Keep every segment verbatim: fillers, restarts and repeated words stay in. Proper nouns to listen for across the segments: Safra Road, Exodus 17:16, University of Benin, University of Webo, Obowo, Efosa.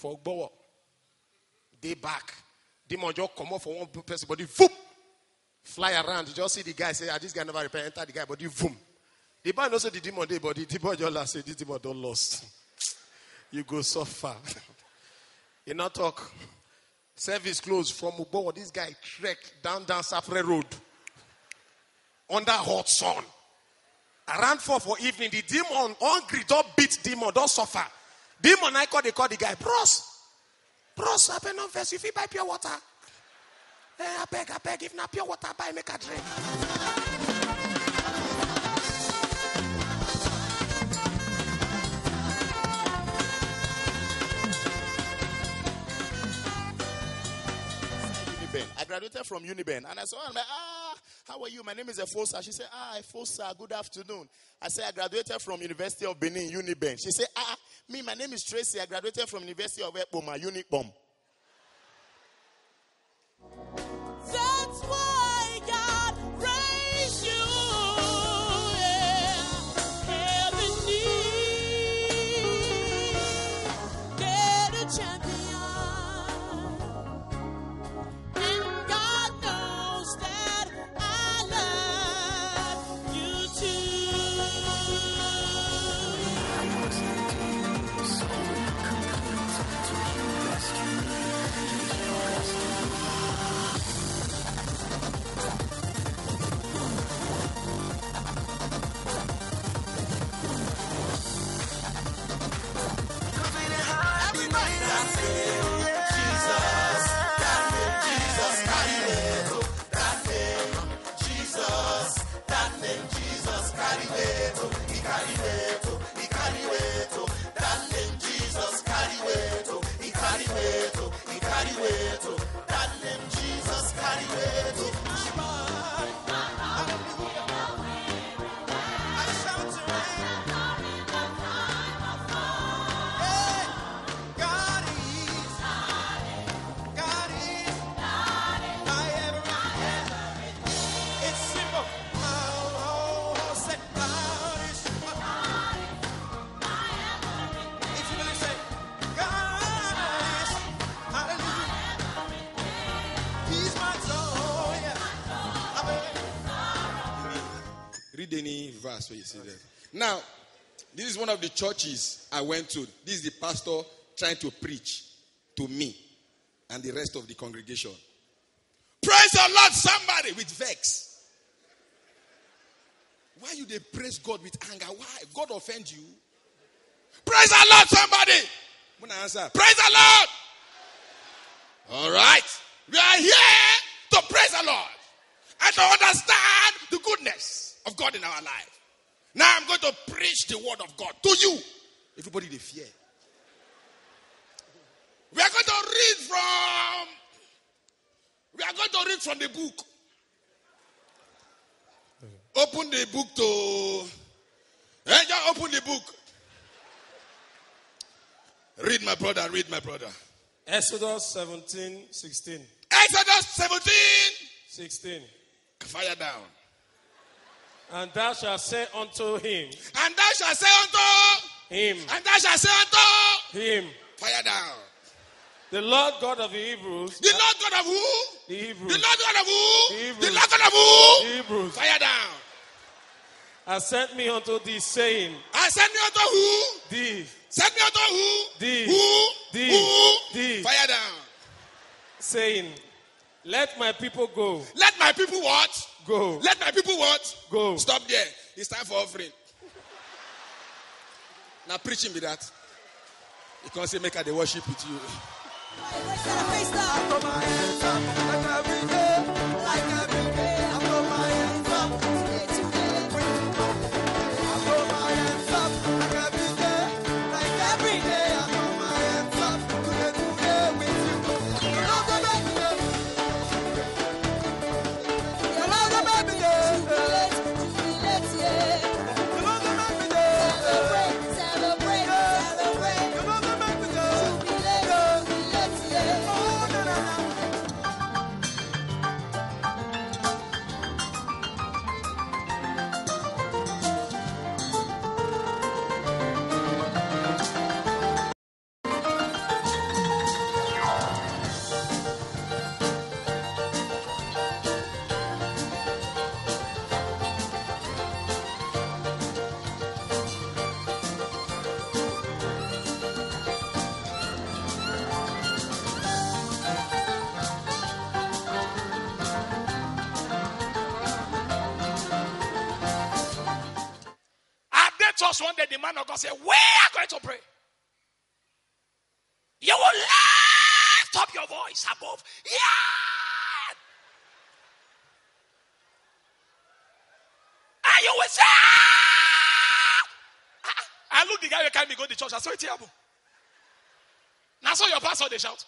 for Obowo. They back. Demon just come up for one person, but they voop. Fly around. You just see the guy say, ah, this guy never repent. Enter the guy, but they voom. The man also the demon, they, but the demon just last say, this demon don't lost. You go so far. You not talk. Service closed from Obowo. This guy trekked down, down Safra Road. Under hot sun. Around four for evening, the demon, hungry, don't beat demon, don't suffer. Demon, I call, they call the guy, bros. Bros, I beg no vex, if you buy pure water. Hey, I beg, I beg, if not pure water, buy, make a drink. I graduated from Uniben, and I saw her, I'm like, ah. How are you? My name is Efosa. She said, ah, Efosa, good afternoon. I said, I graduated from University of Benin, Uniben. She said, ah, me, my name is Tracy. I graduated from University of Webo, my Unibom. That's why God raised you. Yeah. Every knee, they're the champion. Any verse where you see that. Now, this is one of the churches I went to. This is the pastor trying to preach to me and the rest of the congregation. Praise the Lord, somebody with vex. Why you they praise God with anger? Why? God offend you? Praise the Lord, somebody. When I answer, praise the Lord. All right, we are here to praise the Lord and to understand the goodness of God in our life. Now I'm going to preach the word of God to you. Everybody they fear. We are going to read from we are going to read from the book. Open the book to eh, just open the book. Read my brother, read my brother. Exodus seventeen sixteen. Exodus seventeen sixteen. Fire down. And thou shalt say unto him. And thou shalt say unto him. And thou shalt say unto him. Fire down. The Lord God of the Hebrews. The Lord God of who? The Hebrews. The Lord God of who? The Hebrews. The Lord God of who? The Hebrews. Fire down. And sent me unto thee, saying. And sent me unto who? Thee. Sent me unto who? Thee. Who? Thee. Who? Thee. Fire down. Saying. Let my people go. Let my people what? Go. Let my people what? Go. Stop there. It's time for offering. Now preaching with that. You can't say make her they worship with you. Just one day, the man of God said, we are going to pray. You will lift up your voice above. Yeah! And you will say, ah! I look the guy who can't go to church. I saw it here. Now, so your pastor, they shout.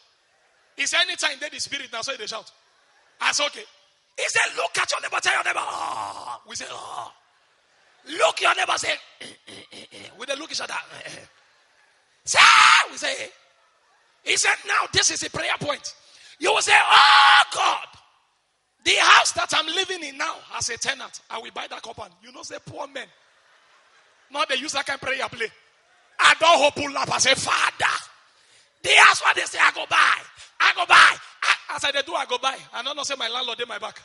He said, anytime they the spirit, now so they shout. I said, okay. He said, look at your neighbor, tell your neighbor. Oh. We say, oh. Look your neighbor, say, eh, eh, eh, eh. With the look each other. Eh, eh. Say, we say, eh. He said, now this is a prayer point. You will say, oh God, the house that I'm living in now as a tenant, I will buy that company. You know, say poor men. Now they use that kind of prayer play. I don't hope pull up. I say, Father. They ask what they say, I go buy. I go buy. I, as I they do, I go buy. I don't know, say my landlord, they my back.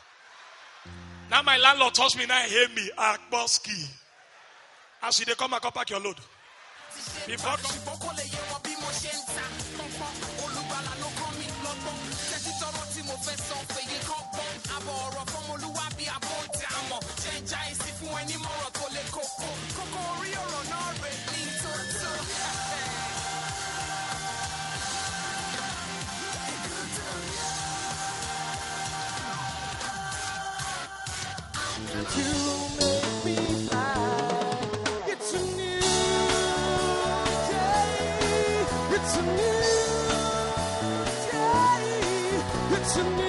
Now my landlord touch me, now he hear me. Akboski. As they come and come back your load. Before to me.